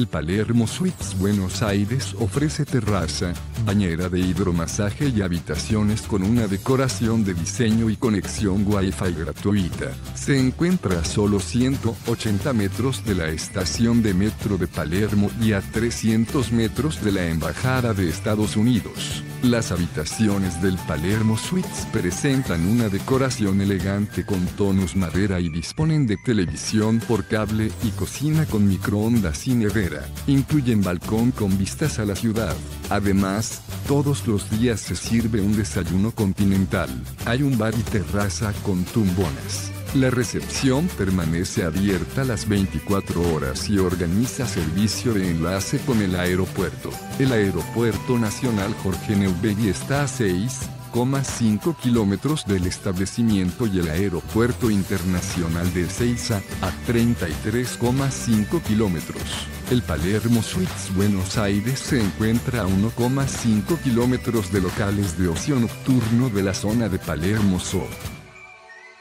el Palermo Suites Buenos Aires ofrece terraza, bañera de hidromasaje y habitaciones con una decoración de diseño y conexión Wi-Fi gratuita. Se encuentra a solo 180 metros de la estación de metro de Palermo y a 300 metros de la Embajada de Estados Unidos. Las habitaciones del Palermo Suites presentan una decoración elegante con tonos madera y disponen de televisión por cable y cocina con microondas y nevera. Incluyen balcón con vistas a la ciudad. Además, todos los días se sirve un desayuno continental. Hay un bar y terraza con tumbonas. La recepción permanece abierta las 24 horas y organiza servicio de enlace con el aeropuerto. El Aeropuerto Nacional Jorge Newbery está a 6,5 kilómetros del establecimiento y el Aeropuerto Internacional de Ezeiza a 33,5 kilómetros. El Palermo Suites Buenos Aires se encuentra a 1,5 kilómetros de locales de ocio nocturno de la zona de Palermo Soho.